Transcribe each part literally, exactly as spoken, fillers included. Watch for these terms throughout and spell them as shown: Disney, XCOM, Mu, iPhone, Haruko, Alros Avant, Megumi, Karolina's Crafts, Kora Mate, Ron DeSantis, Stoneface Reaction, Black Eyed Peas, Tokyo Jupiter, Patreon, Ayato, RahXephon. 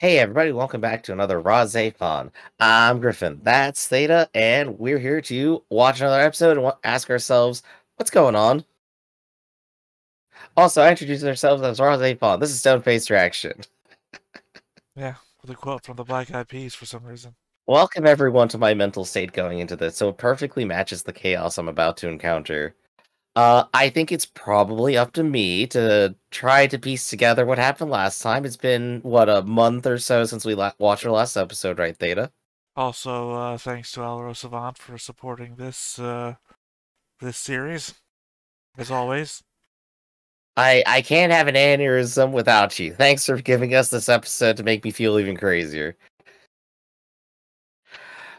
Hey everybody, welcome back to another RahXephon. I'm Griffin, that's Theta, and we're here to watch another episode and ask ourselves, what's going on? Also, I introduced ourselves as RahXephon. This is Stoneface Reaction. Yeah, with a quote from the Black Eyed Peas for some reason. Welcome everyone to my mental state going into this, so it perfectly matches the chaos I'm about to encounter. Uh, I think it's probably up to me to try to piece together what happened last time. It's been, what, a month or so since we la watched our last episode, right, Theta? Also, uh, thanks to Alros Avant for supporting this, uh, this series, as always. I, I can't have an aneurysm without you. Thanks for giving us this episode to make me feel even crazier.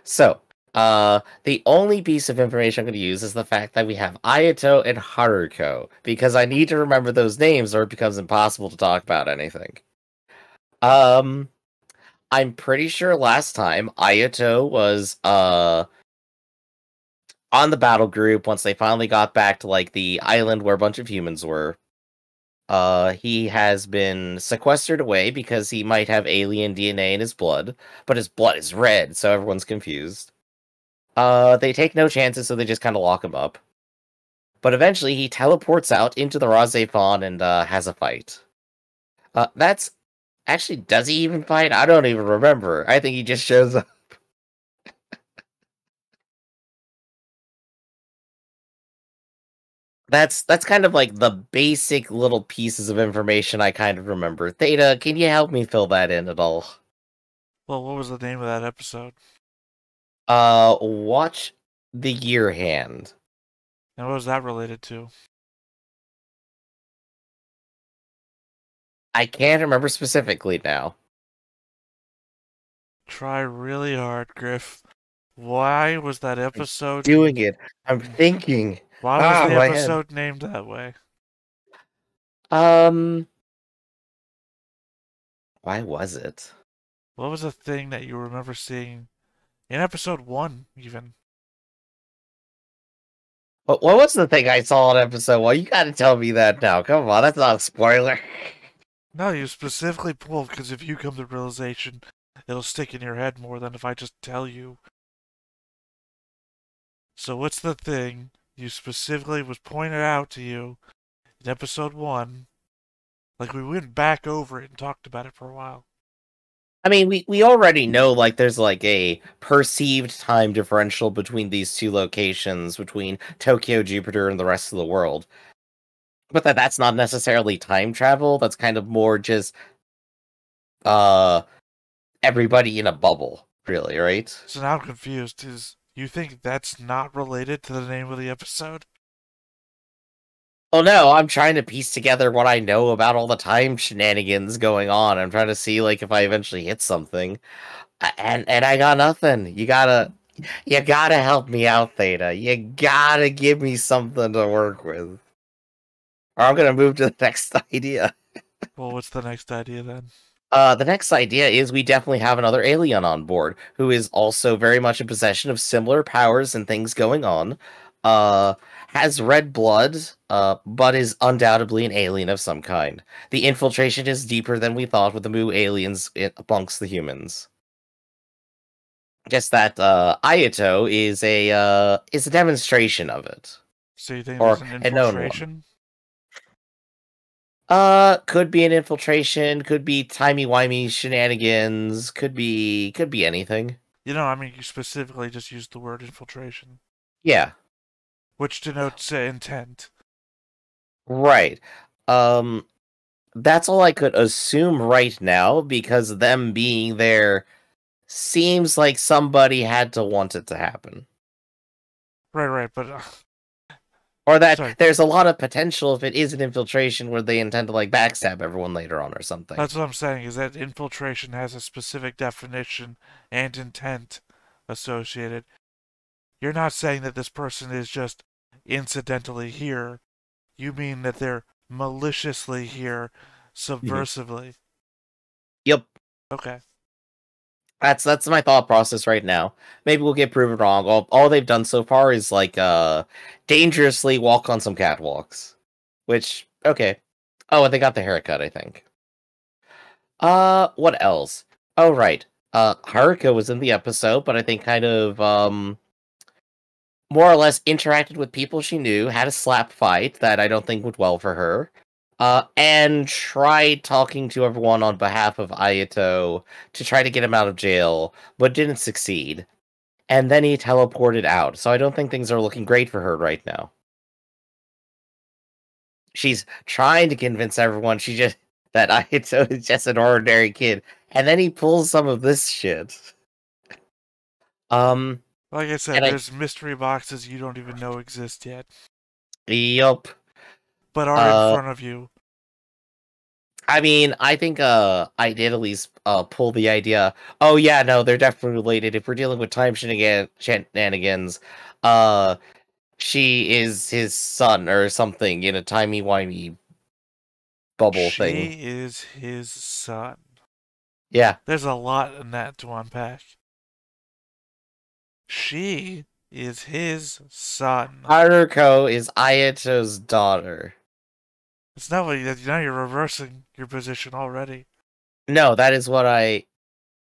So... Uh, the only piece of information I'm going to use is the fact that we have Ayato and Haruko, because I need to remember those names or it becomes impossible to talk about anything. Um, I'm pretty sure last time Ayato was, uh, on the battle group once they finally got back to, like, the island where a bunch of humans were. Uh, he has been sequestered away because he might have alien D N A in his blood, but his blood is red, so everyone's confused. Uh, they take no chances, so they just kind of lock him up. But eventually, he teleports out into the RahXephon and uh, has a fight. Uh, that's... Actually, does he even fight? I don't even remember. I think he just shows up. that's, that's kind of like the basic little pieces of information I kind of remember. Theta, can you help me fill that in at all? Well, what was the name of that episode? Uh, watch the year hand. And what was that related to? I can't remember specifically now. Try really hard, Griff. Why was that episode... I'm doing it. I'm thinking. Why was ah, the episode named that way? Um... Why was it? What was the thing that you remember seeing... in episode one, even. What, what was the thing I saw in episode one? You gotta tell me that now. Come on, that's not a spoiler. No, you specifically pulled, because if you come to realization, it'll stick in your head more than if I just tell you. So what's the thing you specifically was pointed out to you in episode one? Like, we went back over it and talked about it for a while. I mean, we, we already know, like, there's, like, a perceived time differential between these two locations, between Tokyo Jupiter and the rest of the world. But that that's not necessarily time travel, that's kind of more just, uh, everybody in a bubble, really, right? So now I'm confused, is you think that's not related to the name of the episode? Oh no, I'm trying to piece together what I know about all the time shenanigans going on. I'm trying to see, like, if I eventually hit something. And and I got nothing. You gotta, you gotta help me out, Theta. You gotta give me something to work with. Or I'm gonna move to the next idea. Well, what's the next idea, then? Uh, the next idea is we definitely have another alien on board, who is also very much in possession of similar powers and things going on. Uh... has red blood, uh, but is undoubtedly an alien of some kind. The infiltration is deeper than we thought with the Mu aliens amongst the humans. Guess that uh, Ayato is a uh, is a demonstration of it. So you think there's an infiltration? Uh, could be an infiltration. Could be timey-wimey shenanigans. Could be could be anything. You know, I mean, you specifically just used the word infiltration. Yeah. Which denotes uh, intent. Right. Um, that's all I could assume right now, because them being there seems like somebody had to want it to happen. Right, right, but... Uh... Or that Sorry. There's a lot of potential if it is an infiltration where they intend to, like, backstab everyone later on or something. That's what I'm saying, is that infiltration has a specific definition and intent associated. You're not saying that this person is just incidentally here. You mean that they're maliciously here, subversively. Yep. Okay. That's that's my thought process right now. Maybe we'll get proven wrong. All, all they've done so far is, like, uh, dangerously walk on some catwalks. Which, okay. Oh, and they got the haircut, I think. Uh, what else? Oh, right. Uh, Haruko was in the episode, but I think kind of um, more or less interacted with people she knew, had a slap fight that I don't think went well for her, uh, and tried talking to everyone on behalf of Ayato to try to get him out of jail, but didn't succeed. And then he teleported out, so I don't think things are looking great for her right now. She's trying to convince everyone she just that Ayato is just an ordinary kid. And then he pulls some of this shit. Um, like I said, there's I... mystery boxes you don't even know exist yet. Yup. But are uh, in front of you. I mean, I think uh, I did at least uh, pull the idea. Oh yeah, no, they're definitely related. If we're dealing with time shenanigans, uh, she is his son or something in a timey-wimey bubble she thing. She is his son. Yeah. There's a lot in that to unpack. She is his son. Haruko is Ayato's daughter. It's not like that. Now you're reversing your position already. No, that is what I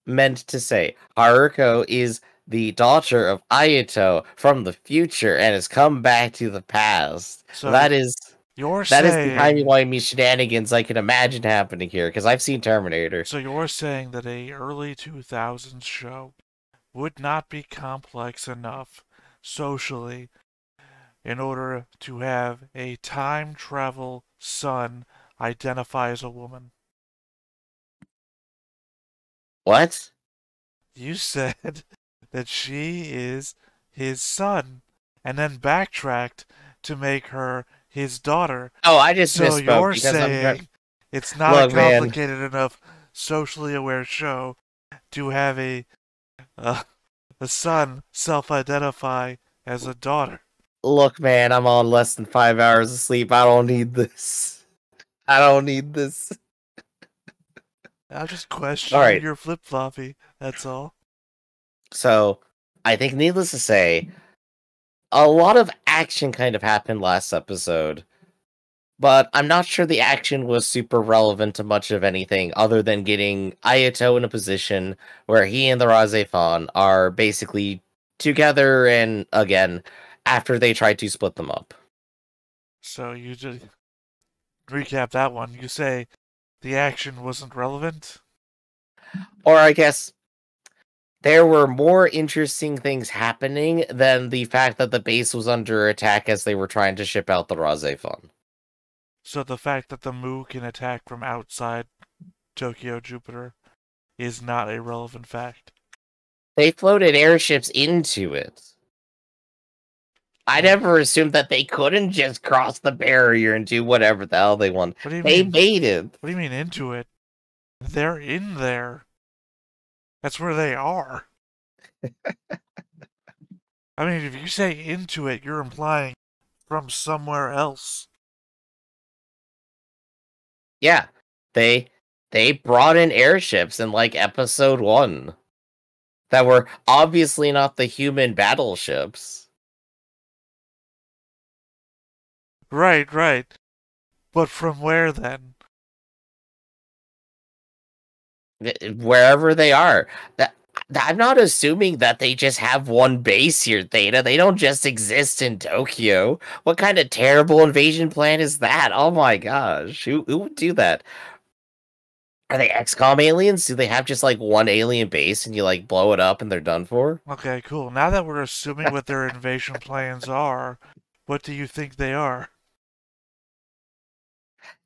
meant to say. Haruko is the daughter of Ayato from the future and has come back to the past. So that is... You're that saying, is the timey-wimey shenanigans I can imagine happening here, because I've seen Terminator. So you're saying that a early two thousands show would not be complex enough socially in order to have a time travel son identify as a woman? What? You said that she is his son, and then backtracked to make her... his daughter. Oh, I just misspoke. So you're saying I'm... it's not Look, a complicated man. enough socially aware show to have a uh, a son self-identify as a daughter. Look, man, I'm on less than five hours of sleep. I don't need this. I don't need this. I'm just questioning right. your flip-floppy. That's all. So, I think needless to say, a lot of action kind of happened last episode, but I'm not sure the action was super relevant to much of anything other than getting Ayato in a position where he and the RahXephon are basically together and again after they tried to split them up. So you just recap that one. You say the action wasn't relevant? Or I guess... there were more interesting things happening than the fact that the base was under attack as they were trying to ship out the RahXephon. So the fact that the Mu can attack from outside Tokyo Jupiter is not a relevant fact. They floated airships into it. I never assumed that they couldn't just cross the barrier and do whatever the hell they want. What do you they mean, made it. What do you mean into it? They're in there. That's where they are. I mean, if you say into it, you're implying from somewhere else. Yeah, they they brought in airships in like episode one that were obviously not the human battleships. Right, right. But from where then? Wherever they are. That, I'm not assuming that they just have one base here, Theta. They don't just exist in Tokyo. What kind of terrible invasion plan is that? Oh my gosh. Who, who would do that? Are they X COM aliens? Do they have just like one alien base and you like blow it up and they're done for? Okay, cool. Now that we're assuming what their invasion plans are, what do you think they are?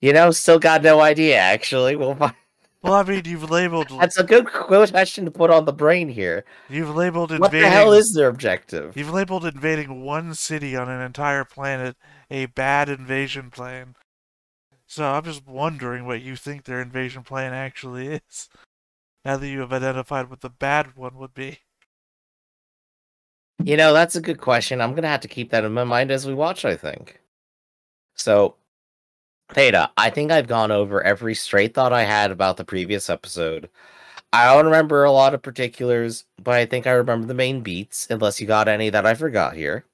You know, still got no idea, actually. We'll find... Well, I mean, you've labeled... That's a good question to put on the brain here. You've labeled invading... What the hell is their objective? You've labeled invading one city on an entire planet a bad invasion plan. So I'm just wondering what you think their invasion plan actually is, now that you have identified what the bad one would be. You know, that's a good question. I'm going to have to keep that in my mind as we watch, I think. So... Theta, I think I've gone over every straight thought I had about the previous episode. I don't remember a lot of particulars, but I think I remember the main beats, unless you got any that I forgot here.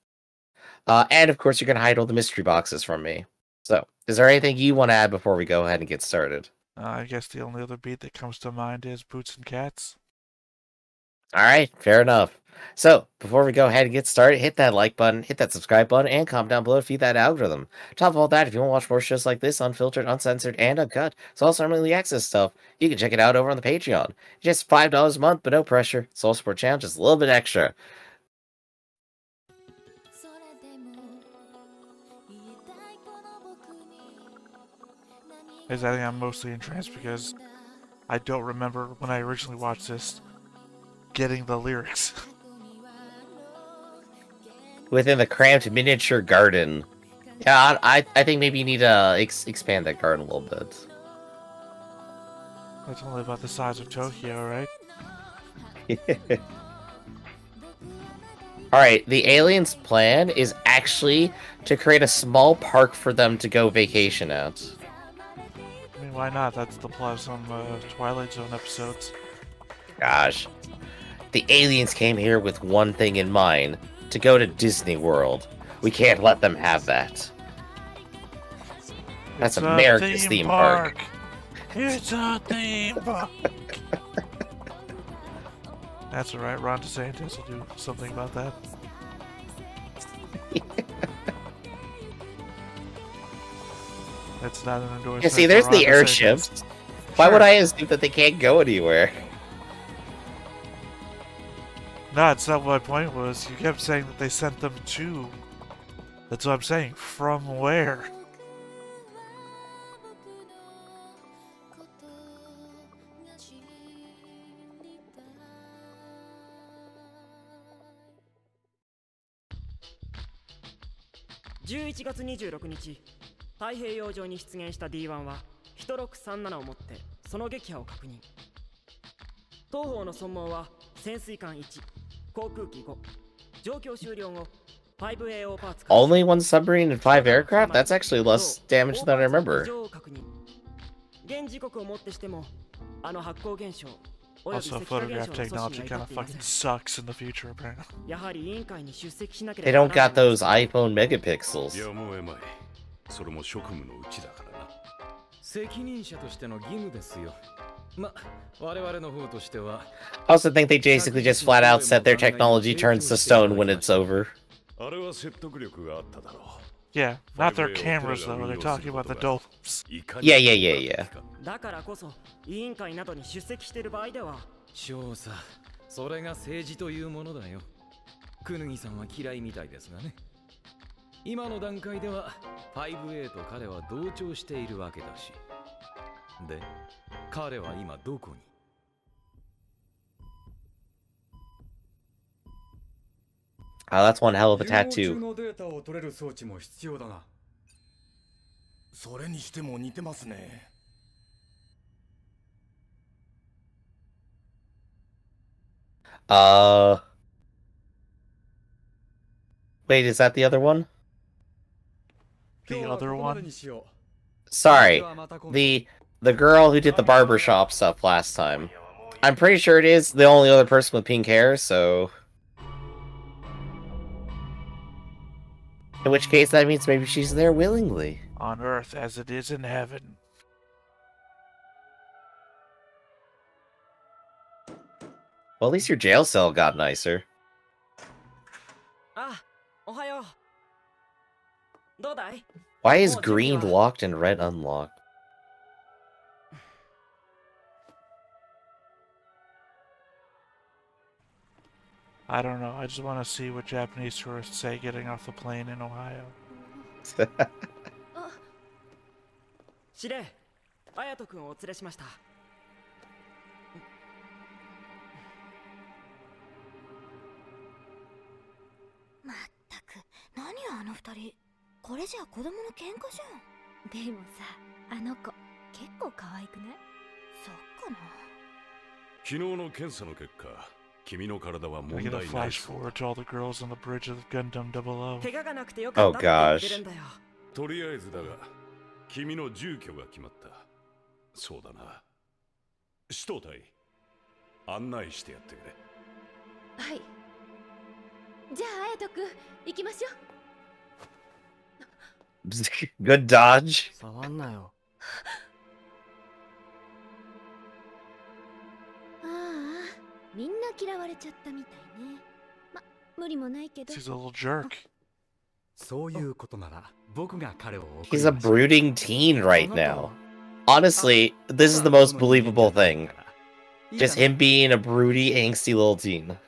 Uh, and, of course, you can hide all the mystery boxes from me. So, is there anything you want to add before we go ahead and get started? Uh, I guess the only other beat that comes to mind is Boots and Cats. All right, fair enough. So before we go ahead and get started, hit that like button, hit that subscribe button, and comment down below to feed that algorithm. Top of all that, if you want to watch more shows like this, unfiltered, uncensored, and uncut, it's also early access stuff, you can check it out over on the Patreon. Just five dollars a month, but no pressure. Soul support channel, just a little bit extra. I think I'm mostly in trance because I don't remember when I originally watched this getting the lyrics. Within the cramped miniature garden. Yeah, I I think maybe you need to ex expand that garden a little bit. That's only about the size of Tokyo, right? Alright, the aliens' plan is actually to create a small park for them to go vacation at. I mean, why not? That's the plot of some uh, Twilight Zone episodes. Gosh. The aliens came here with one thing in mind, to go to Disney World. We can't let them have that. That's it's America's theme, theme park. park. It's a theme park. That's alright, Ron DeSantis will do something about that. That's not an endorsement. Yeah, see, there's the airship. Sure. Why would I assume that they can't go anywhere? No, that's not what my point was. You kept saying that they sent them to. That's what I'm saying. From where? eleven月にじゅうろくにち、 太平洋上に出現した D one はひとろくさんななをもってその撃破を確認。東方の損耗は潜水艦いち。 Only one submarine and five aircraft? That's actually less damage than I remember. Also, photograph technology kind of fucking sucks in the future, apparently. They don't got those iPhone megapixels. I also think they basically just flat out said their technology turns to stone when it's over. Yeah, not their cameras though, they're talking about the dolphins. Yeah, yeah, yeah, yeah. Oh, that's one hell of a tattoo. Uh... Wait, is that the other one? The other one? Sorry, the... The girl who did the barbershop stuff last time. I'm pretty sure it is the only other person with pink hair, so... In which case, that means maybe she's there willingly. On Earth as it is in heaven. Well, at least your jail cell got nicer. Why is green locked and red unlocked? I don't know. I just want to see what Japanese tourists say getting off the plane in Ohio. I get a flash forward to all the girls on the bridge of Gundam double O. Oh gosh. Good dodge. He's a little jerk. He's a brooding teen right now. Honestly, this is the most believable thing. Just him being a broody, angsty little teen.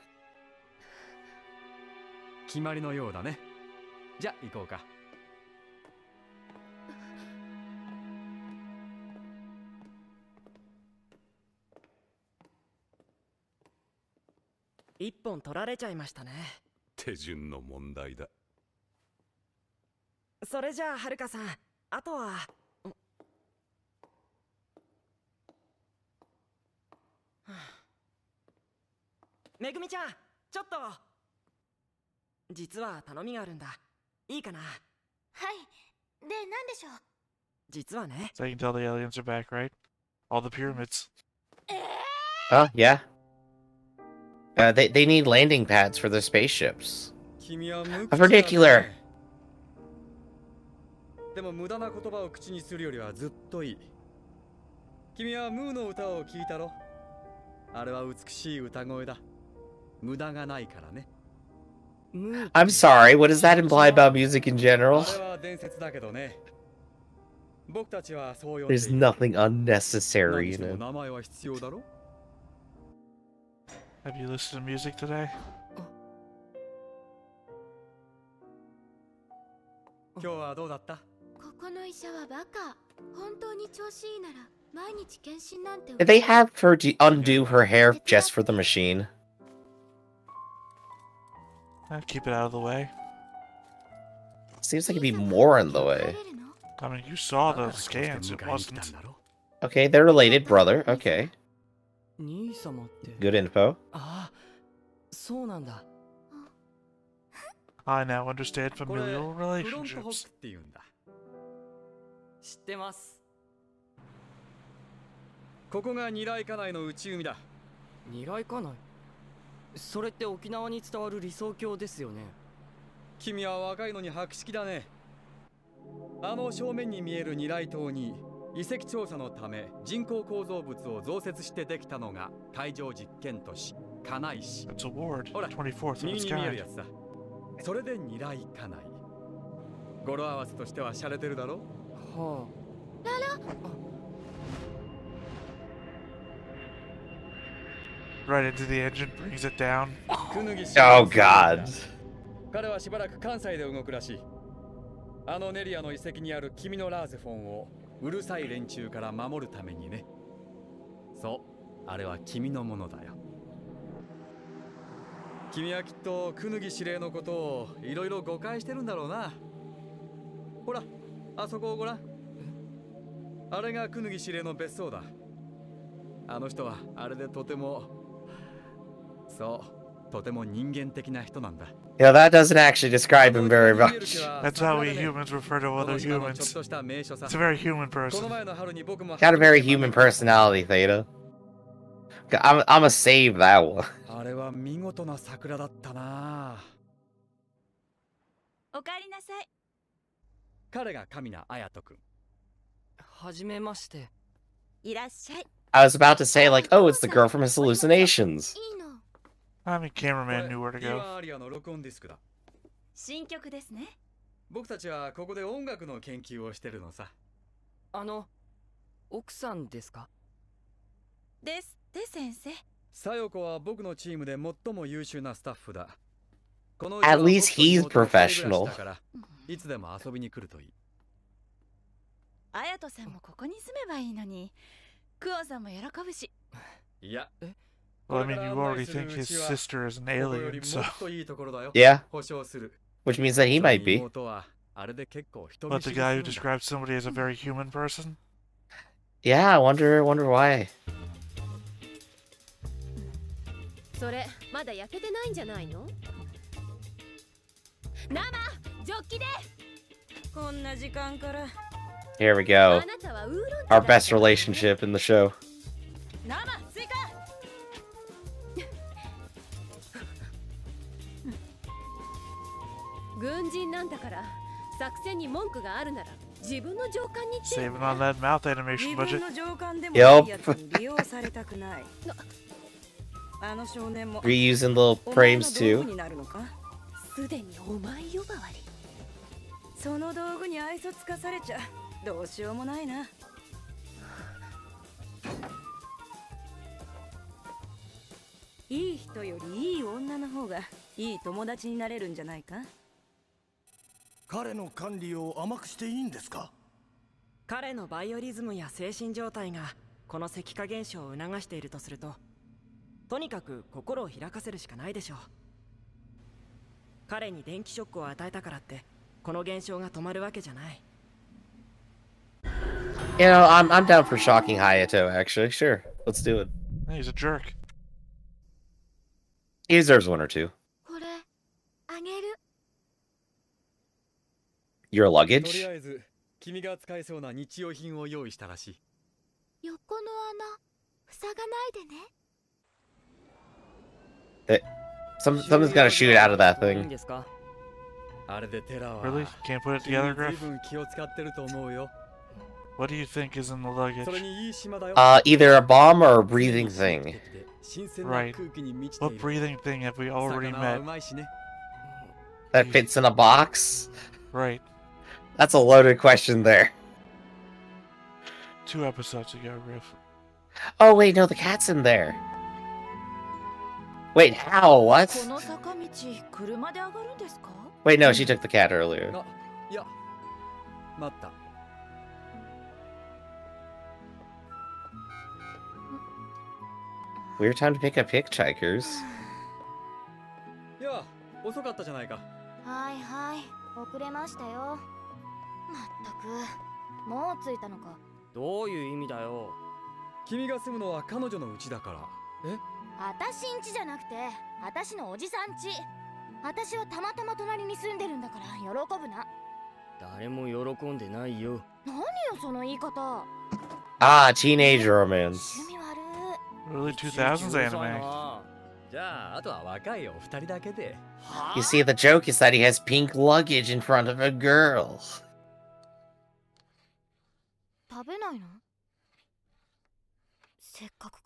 Megumi-chan, ちょっと。実は頼みがあるんだ。いいかな。はい。で、何でしょう。実はね。So you can tell the aliens are back, right? All the pyramids. Oh, yeah. Uh, they they need landing pads for their spaceships. That's ridiculous. でも無駄な言葉を口にするよりはずっといい。君はムーの歌を聞いたろ？ I'm sorry, what does that imply about music in general? There's nothing unnecessary in it. Have you listened to music today? They have her to undo her hair just for the machine. I'd keep it out of the way. Seems like it'd be more in the way. I mean, you saw the scans, it wasn't. Okay, they're related, brother. Okay. Good info. I now understand familial relationships. It's a ward, twenty-fourth of its kind. Right into the engine, brings it down. Oh god. Yeah, that doesn't actually describe him very much. That's how we humans refer to other humans. It's a very human person. Got a very human personality, Theta. I'm, I'm gonna save that one. I was about to say, like, oh, it's the girl from his hallucinations. I mean, cameraman knew where to go. At least he's professional. Well, I mean, you already think his sister is an alien, so... Yeah. Which means that he might be. But the guy who describes somebody as a very human person? Yeah, I wonder, wonder why. Here we go. Our best relationship in the show. Saving on that mouth animation budget. Yep. Reusing little frames too. You know, I'm I'm down for shocking Hayato. Actually, sure, let's do it. He's a jerk. He deserves one or two. Your luggage? That, some, someone's gotta shoot out of that thing. Really? Can't put it together, Griff? What do you think is in the luggage? Uh, either a bomb or a breathing thing. Right. What breathing thing have we already met? That fits in a box? Right. That's a loaded question there. Two episodes ago, Griff. Oh wait, no, the cat's in there. Wait, how? What? Wait, no, she took the cat earlier. Weird time to pick up hitchhikers. Ah, teenage romance. Early two thousands anime. You see, the joke is that he has pink luggage in front of a girl. Also,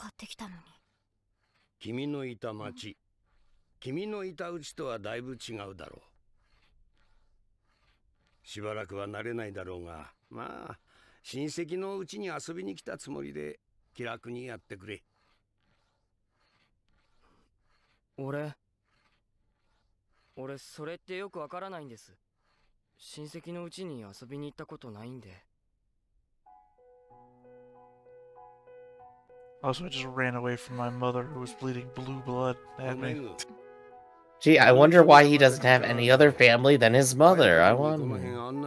I just ran away from my mother who was bleeding blue blood at me. Gee, I wonder why he doesn't have any other family than his mother. I wonder. From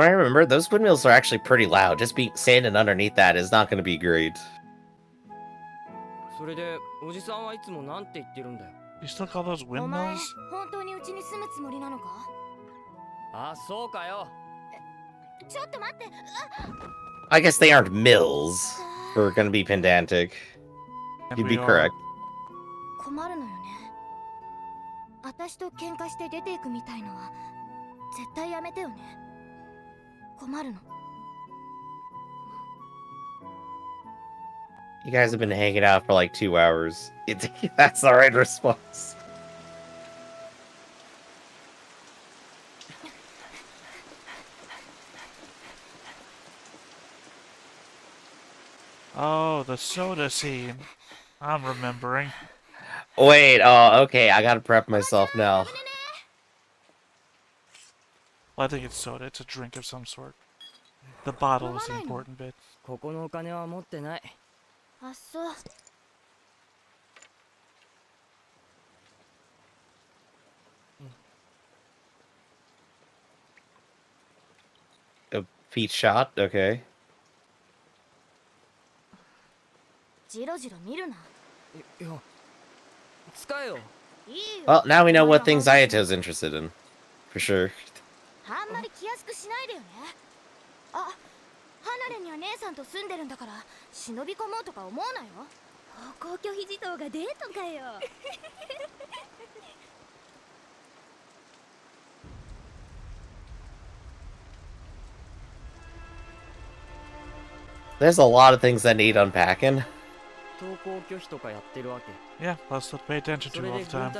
what I remember, those windmills are actually pretty loud. Just be standing underneath that is not going to be great. You still call those windmills? I guess they aren't mills. We're going to be pedantic. You'd be correct. You guys have been hanging out for like two hours. It, that's the right response. Oh, the soda scene. I'm remembering. Wait, oh, okay. I gotta prep myself now. Well, I think it's soda. It's a drink of some sort. The bottle is the important bit. A peach shot? Okay. Well, now we know what things Ayato's interested in. For sure. There's a lot of things that need unpacking. Yeah, plus not pay attention to all the time.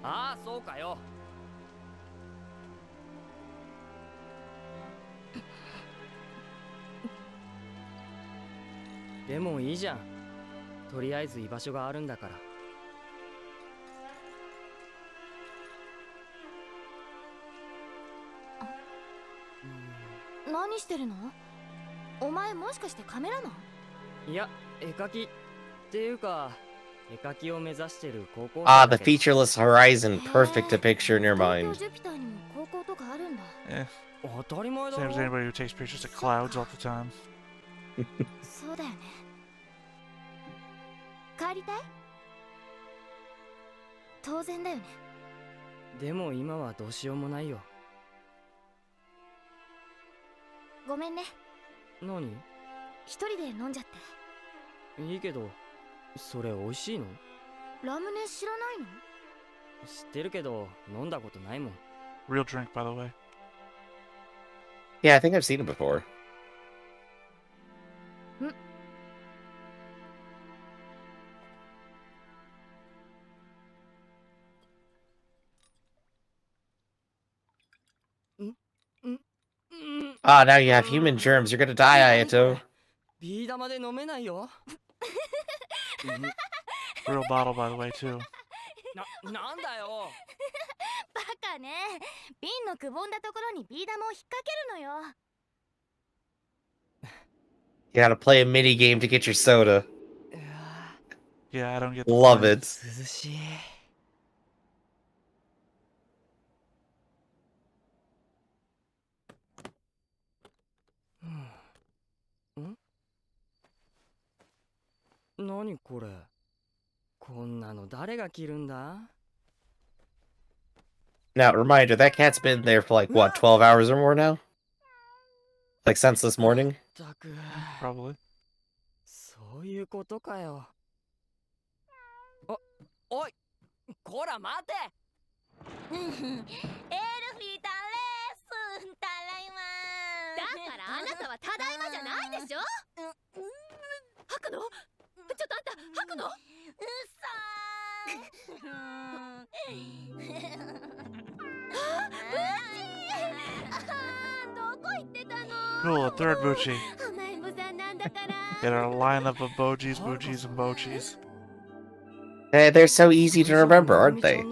Ah, the featureless horizon, perfect to picture in your mind. Yeah. Same as anybody who takes pictures of clouds all the time. Real drink, by the way. Yeah, I think I've seen it before. Ah, oh, now you have human germs. You're gonna die, Ayato. Real bottle, by the way, too. You gotta play a mini game to get your soda. Yeah, I don't get. Love it. Now, reminder, that cat's been there for like, what, twelve hours or more now? Like, since this morning? Probably. Kora Mate! Cool, a third Buchi. Get our lineup of Bojis, Buchis, and Bochis. Hey, they're so easy to remember, aren't they?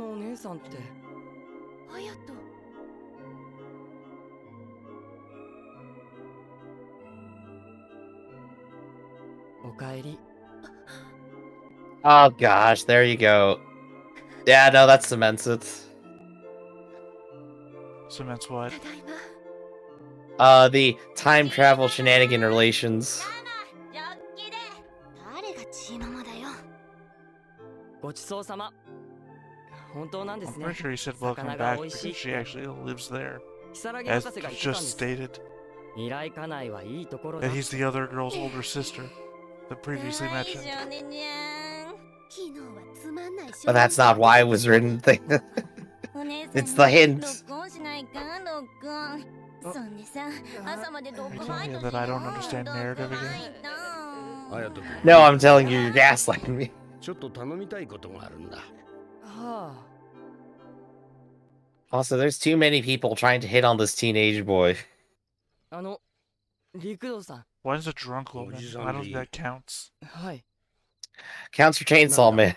Oh gosh, there you go. Yeah, no, that cements it. Cements what? Uh, the time travel shenanigan relations. I'm pretty sure he said welcome back because she actually lives there. As just stated. And he's the other girl's older sister. The previously mentioned. But that's not why it was written. It's the hint. Yeah, that I don't understand narrative again. No, I'm telling you, you're gaslighting me. Also, there's too many people trying to hit on this teenage boy. Why is a drunk woman? I don't think that counts. Counts for Chainsaw Man.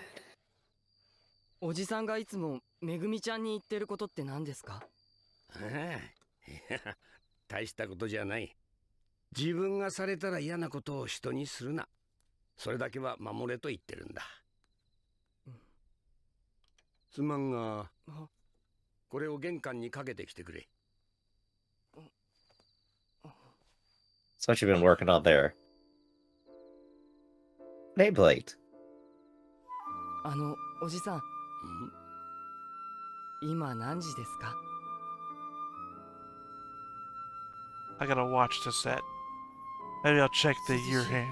すまんが、これを玄関にかけてきてくれ。 That's what you've been working on there. Nameplate. あの、おじさん。今何時ですか? I gotta watch the set. Maybe I'll check the year hand.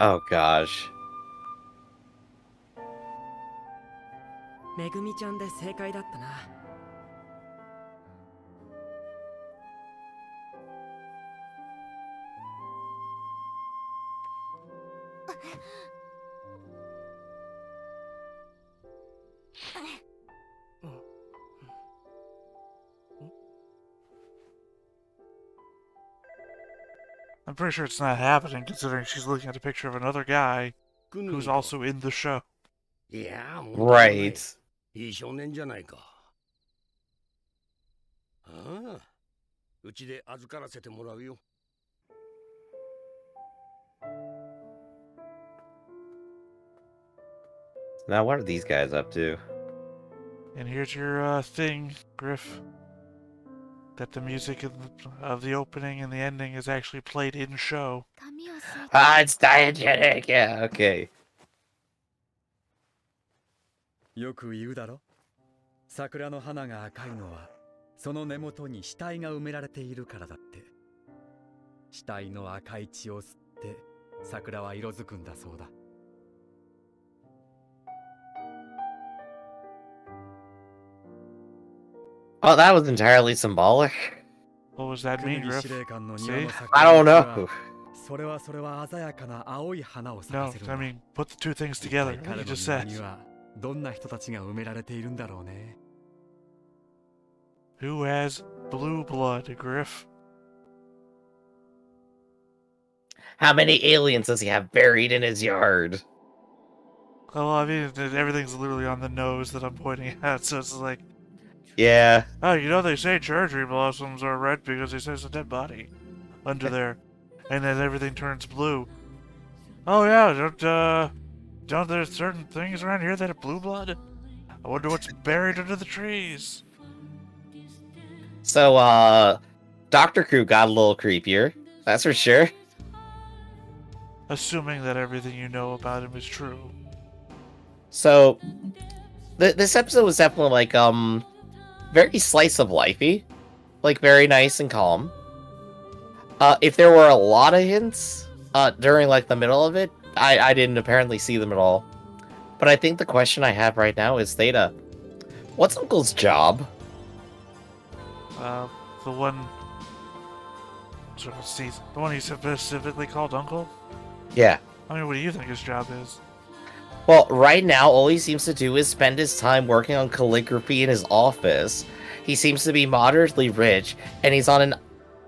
Oh gosh. Megumi-chan de seikai datta na. I'm pretty sure it's not happening, considering she's looking at a picture of another guy who's also in the show. Yeah, right. Now, what are these guys up to? And here's your uh, thing, Griff. That the music of the, of the opening and the ending is actually played in show. Ah, it's diegetic! Yeah, okay. Oh, that was entirely symbolic. What does that mean, Griff? See? I don't know. No, I mean, put the two things together, what you just said. Who has blue blood, Griff? How many aliens does he have buried in his yard? Well, I mean, everything's literally on the nose that I'm pointing at, so it's like... Yeah. Oh, you know they say cherry blossoms are red because they say it's a dead body under there, and then everything turns blue. Oh yeah, don't uh, don't there certain things around here that have blue blood? I wonder what's buried under the trees. So, uh, Doctor Crew got a little creepier. That's for sure. Assuming that everything you know about him is true. So, th this episode was definitely like um. very slice of lifey, like very nice and calm. Uh, if there were a lot of hints uh, during like the middle of it, I, I didn't apparently see them at all. But I think the question I have right now is, Theta, what's Uncle's job? Uh, the one, sort of season, the one he's specifically called Uncle. Yeah. I mean, what do you think his job is? Well, right now, all he seems to do is spend his time working on calligraphy in his office. He seems to be moderately rich, and he's on an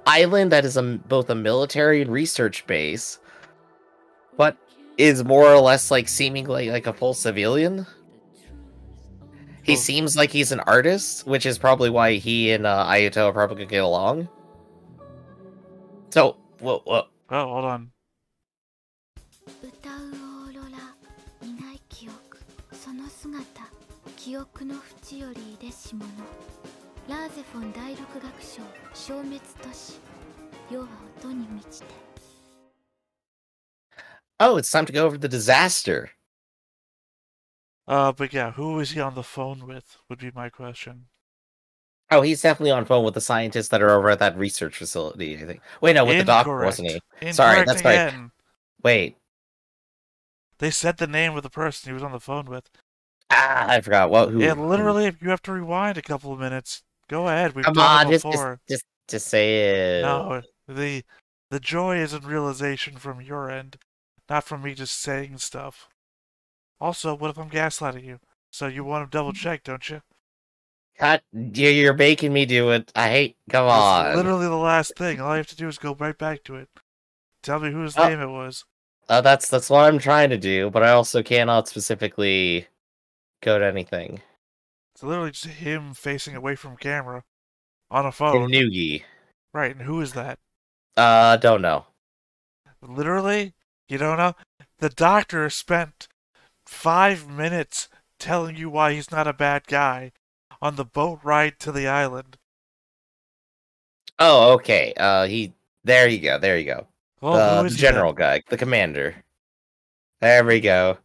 island that is a, both a military and research base, but is more or less like seemingly like a full civilian. He oh. seems like he's an artist, which is probably why he and uh, Ayato are probably going to get along. So, whoa, whoa. Oh, hold on. Oh, it's time to go over the disaster. Uh, but yeah, who is he on the phone with, would be my question. Oh, he's definitely on phone with the scientists that are over at that research facility, I think. Wait, no, with Incorrect. the doctor, wasn't he? Incorrect Sorry, that's right. Wait. They said the name of the person he was on the phone with. Ah, I forgot. Well, who, yeah, literally, if you have to rewind a couple of minutes, go ahead. We've come done on, it before. Just, just, just say it. No, the the joy is in realization from your end, not from me just saying stuff. Also, what if I'm gaslighting you? So you want to double check, don't you? God, you're making me do it. I hate. Come That's on. Literally the last thing. All you have to do is go right back to it. Tell me whose oh. name it was. Uh, that's that's what I'm trying to do, but I also cannot specifically go to anything. It's literally just him facing away from camera on a phone. Noogie. Right, and who is that? Uh, don't know. Literally, you don't know. The doctor spent five minutes telling you why he's not a bad guy on the boat ride to the island. Oh, okay. Uh, he. There you go. There you go. Well, the the general guy, the commander. There we go.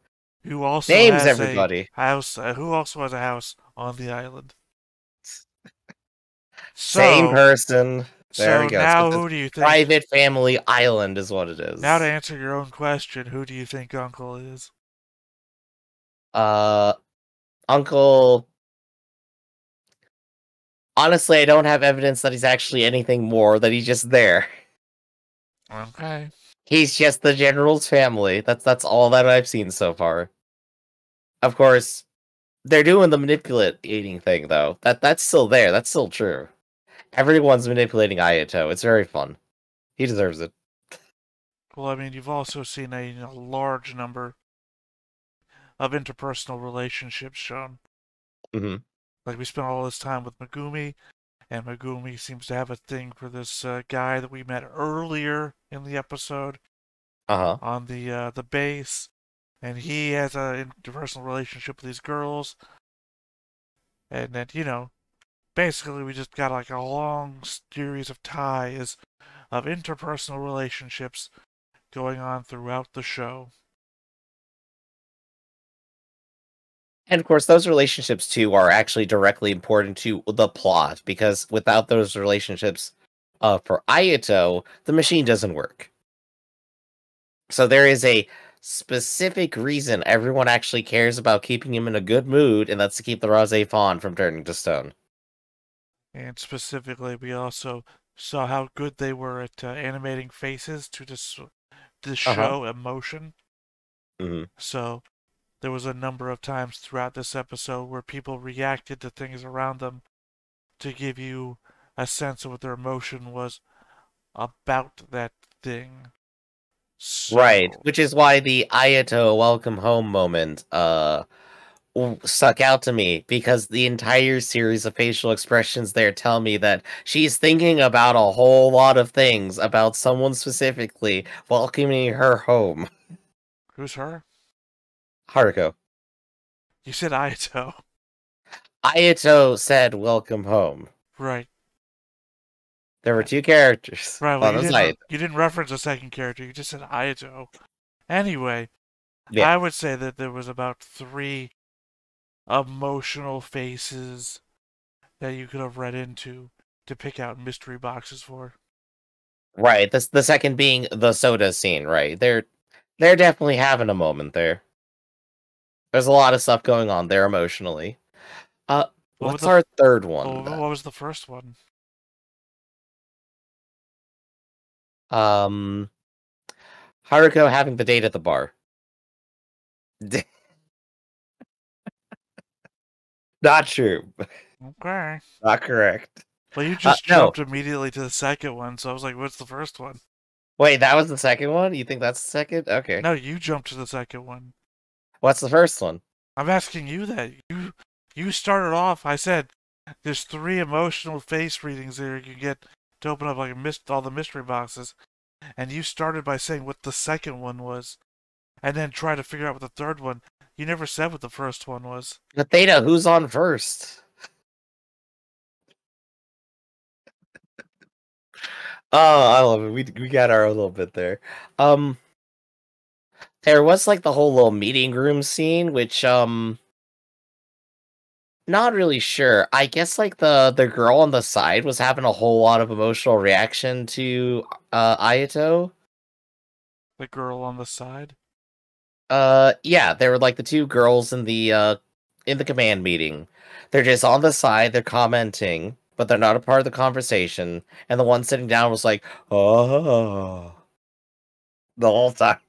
Who also names everybody? A house. Uh, who also has a house on the island? So, same person. There so we go. Now, who do you think? Private family island is what it is. Now, to answer your own question, who do you think Uncle is? Uh, Uncle. Honestly, I don't have evidence that he's actually anything more, that he's just there. Okay. He's just the general's family. That's that's all that I've seen so far. Of course, they're doing the manipulating thing, though. That That's still there. That's still true. Everyone's manipulating Ayato. It's very fun. He deserves it. Well, I mean, you've also seen a, a large number of interpersonal relationships shown. Mm-hmm. Like, we spent all this time with Megumi, and Megumi seems to have a thing for this uh, guy that we met earlier in the episode uh-huh. on the uh, the base, and he has an interpersonal relationship with these girls. And then, you know, basically we just got like a long series of ties of interpersonal relationships going on throughout the show. And, of course, those relationships, too, are actually directly important to the plot, because without those relationships uh, for Ayato, the machine doesn't work. So there is a specific reason everyone actually cares about keeping him in a good mood, and that's to keep the RahXephon from turning to stone. And specifically, we also saw how good they were at uh, animating faces to just, to show uh-huh. emotion. Mm-hmm. So... there was a number of times throughout this episode where people reacted to things around them to give you a sense of what their emotion was about that thing. So... right, which is why the Ayato welcome home moment uh, stuck out to me, because the entire series of facial expressions there tell me that she's thinking about a whole lot of things about someone specifically welcoming her home. Who's her? Haruko. You said Ayato. Ayato said, "Welcome home." Right. There were two characters. Right. Well, you, didn't, you didn't reference a second character. You just said Ayato. Anyway, yeah. I would say that there was about three emotional faces that you could have read into to pick out mystery boxes for. Right. The the second being the soda scene. Right. They're they're definitely having a moment there. There's a lot of stuff going on there emotionally. Uh, what what's the, our third one? What, what was the first one? Um, Haruko having the date at the bar. Not true. Okay. Not correct. Well, you just uh, jumped no. immediately to the second one, so I was like, what's the first one? Wait, that was the second one? You think that's the second? Okay. No, you jumped to the second one. What's the first one? I'm asking you that. You you started off, I said, there's three emotional face readings there you can get to open up like missed all the mystery boxes. And you started by saying what the second one was. And then try to figure out what the third one. You never said what the first one was. But Theta, who's on first? Oh, I love it. We, we got our own little bit there. Um... There was, like, the whole little meeting room scene, which, um... not really sure. I guess, like, the, the girl on the side was having a whole lot of emotional reaction to uh, Ayato. The girl on the side? Uh, yeah. There were, like, the two girls in the, uh, in the command meeting. They're just on the side, they're commenting, but they're not a part of the conversation. And the one sitting down was like, oh... the whole time.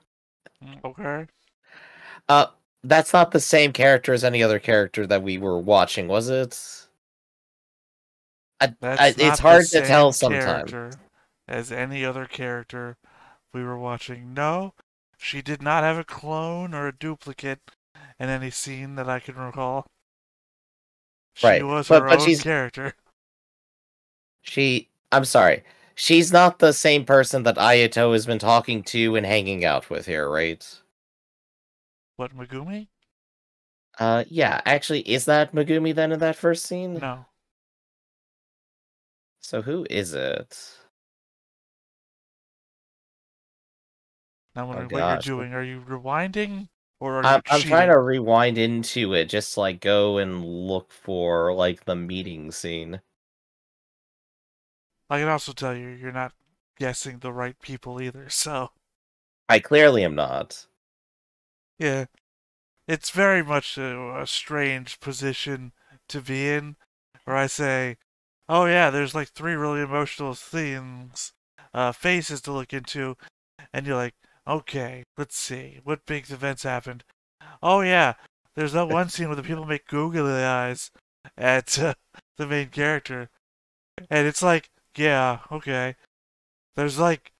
Okay. Uh, that's not the same character as any other character that we were watching, was it? I, I, it's hard to tell sometimes. As any other character we were watching. No, she did not have a clone or a duplicate in any scene that I can recall. She right. was but, her but own she's, character. She, I'm sorry. She's not the same person that Ayato has been talking to and hanging out with here, right? What, Megumi? Uh, yeah, actually, is that Megumi then in that first scene? No. So who is it? I'm wondering oh, what gosh. you're doing. Are you rewinding? Or are I'm, you I'm trying to rewind into it, just like go and look for like the meeting scene. I can also tell you, you're not guessing the right people either, so... I clearly am not. Yeah. It's very much a, a strange position to be in, where I say, oh yeah, there's like three really emotional things, uh, faces to look into, and you're like, okay, let's see, what big events happened? Oh yeah, there's that one scene where the people make googly eyes at uh, the main character, and it's like, yeah, okay. There's like,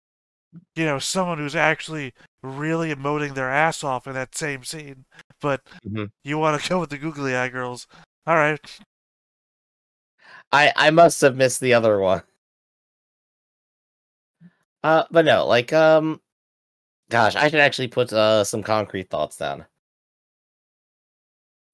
you know, someone who's actually really emoting their ass off in that same scene, but mm-hmm. you want to go with the googly eye girls. All right. I I must have missed the other one. Uh, but no, like um, gosh, I should actually put uh some concrete thoughts down.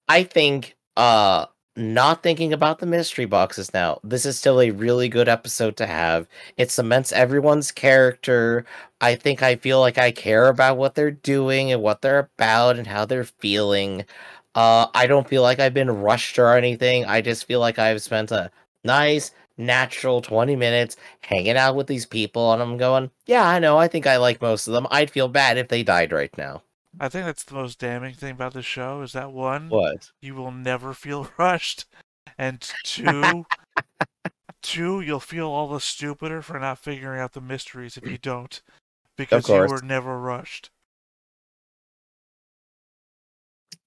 I think uh. Not thinking about the mystery boxes now. This is still a really good episode to have. It cements everyone's character. I think I feel like I care about what they're doing and what they're about and how they're feeling. Uh, I don't feel like I've been rushed or anything. I just feel like I've spent a nice, natural twenty minutes hanging out with these people, and I'm going, yeah, I know, I think I like most of them. I'd feel bad if they died right now. I think that's the most damning thing about the show, is that one, what? you will never feel rushed, and two, two, you'll feel all the stupider for not figuring out the mysteries if you don't, because you were never rushed.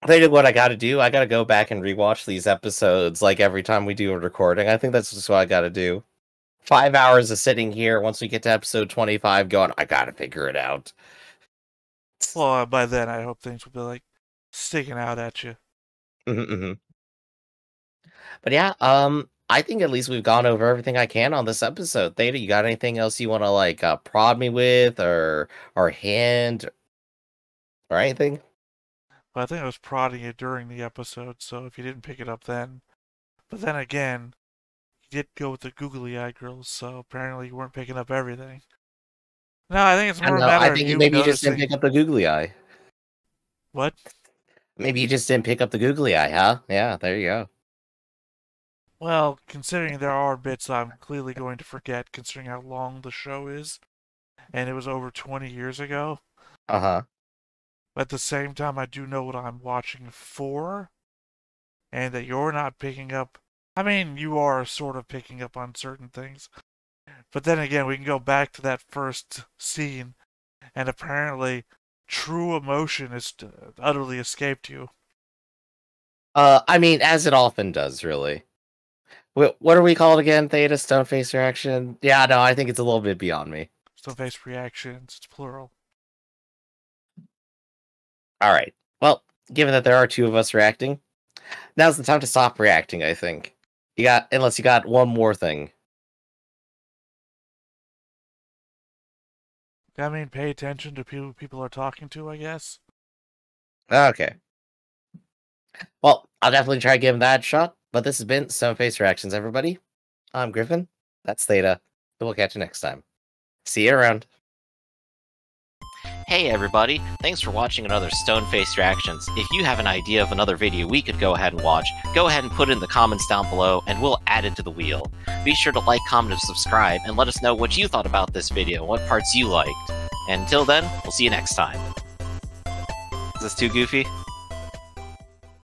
They did what I gotta do. I gotta go back and rewatch these episodes, like, every time we do a recording. I think that's just what I gotta do. Five hours of sitting here, once we get to episode twenty-five, going, I gotta figure it out. Well, by then, I hope things will be, like, sticking out at you. Mm-hmm, mm-hmm. But yeah, um, I think at least we've gone over everything I can on this episode. Theta, you got anything else you want to, like, uh, prod me with, or, or hint, or anything? Well, I think I was prodding you during the episode, so if you didn't pick it up then. But then again, you did go with the googly-eyed girls, so apparently you weren't picking up everything. No, I think it's more a matter of I think you maybe noticing. you just didn't pick up the googly eye. What? Maybe you just didn't pick up the googly eye, huh? Yeah, there you go. Well, considering there are bits I'm clearly going to forget, considering how long the show is, and it was over twenty years ago. Uh-huh. At the same time, I do know what I'm watching for, and that you're not picking up... I mean, you are sort of picking up on certain things. But then again, we can go back to that first scene, and apparently, true emotion has utterly escaped you. Uh, I mean, as it often does, really. What what are we called again? Theta, Stoneface Reaction? Yeah, no, I think it's a little bit beyond me. Stoneface Reactions, it's plural. Alright, well, given that there are two of us reacting, now's the time to stop reacting, I think. You got, unless you got one more thing. I mean, pay attention to people people are talking to, I guess. Okay. Well, I'll definitely try giving that a shot, but this has been Stoneface Reactions, everybody. I'm Griffin. That's Theta. We'll catch you next time. See you around. Hey everybody, thanks for watching another Stoneface Reactions. If you have an idea of another video we could go ahead and watch, go ahead and put it in the comments down below and we'll add it to the wheel. Be sure to like, comment, and subscribe, and let us know what you thought about this video and what parts you liked. And until then, we'll see you next time. Is this too goofy?